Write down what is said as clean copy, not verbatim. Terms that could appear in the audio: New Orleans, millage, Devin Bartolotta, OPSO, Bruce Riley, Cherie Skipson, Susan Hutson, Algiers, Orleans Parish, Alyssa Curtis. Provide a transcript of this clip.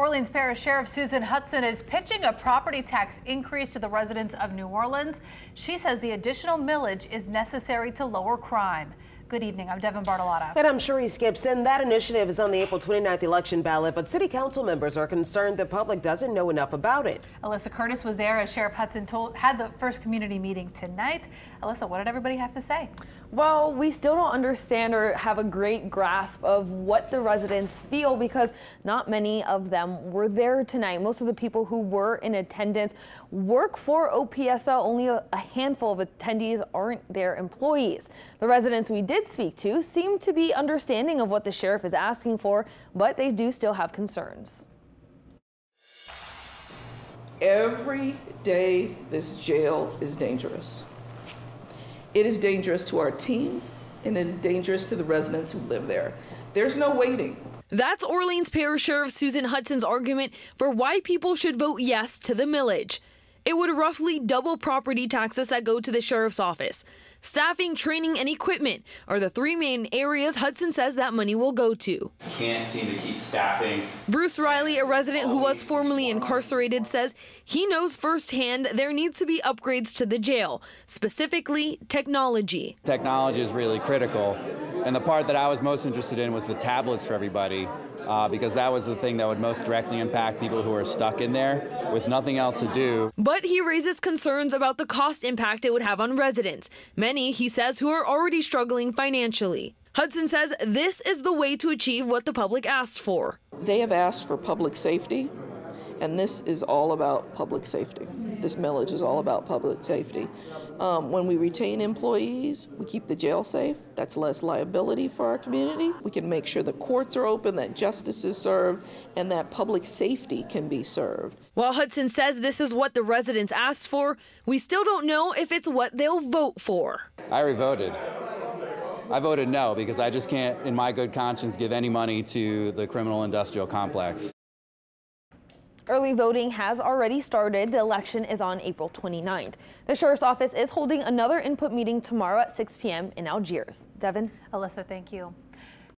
Orleans Parish Sheriff Susan Hutson is pitching a property tax increase to the residents of New Orleans. She says the additional millage is necessary to lower crime. Good evening. I'm Devin Bartolotta. And I'm Cherie Skipson. That initiative is on the April 29th election ballot, but city council members are concerned the public doesn't know enough about it. Alyssa Curtis was there as Sheriff Hutson had the first community meeting tonight. Alyssa, what did everybody have to say? Well, we still don't understand or have a great grasp of what the residents feel because not many of them were there tonight. Most of the people who were in attendance work for OPSO. Only a handful of attendees aren't their employees. The residents we did speak to seem to be understanding of what the sheriff is asking for, but they do still have concerns. Every day this jail is dangerous. It is dangerous to our team, and it is dangerous to the residents who live there. There's no waiting. That's Orleans Parish Sheriff Susan Hutson's argument for why people should vote yes to the millage. It would roughly double property taxes that go to the sheriff's office. Staffing, training, and equipment are the three main areas Hutson says that money will go to. Can't seem to keep staffing. Bruce Riley, a resident who was formerly incarcerated, says he knows firsthand there needs to be upgrades to the jail, specifically technology. Technology is really critical, and the part that I was most interested in was the tablets for everybody, because that was the thing that would most directly impact people who are stuck in there with nothing else to do. But he raises concerns about the cost impact it would have on residents. Many, he says, who are already struggling financially. Hutson says this is the way to achieve what the public asked for. They have asked for public safety, and this is all about public safety. This millage is all about public safety. When we retain employees, we keep the jail safe. That's less liability for our community. We can make sure the courts are open, that justice is served, and that public safety can be served. While Hutson says this is what the residents asked for, we still don't know if it's what they'll vote for. I already voted. I voted no because I just can't, in my good conscience, give any money to the criminal industrial complex. Early voting has already started. The election is on April 29th. The sheriff's office is holding another input meeting tomorrow at 6 p.m. in Algiers. Devin? Alyssa, thank you.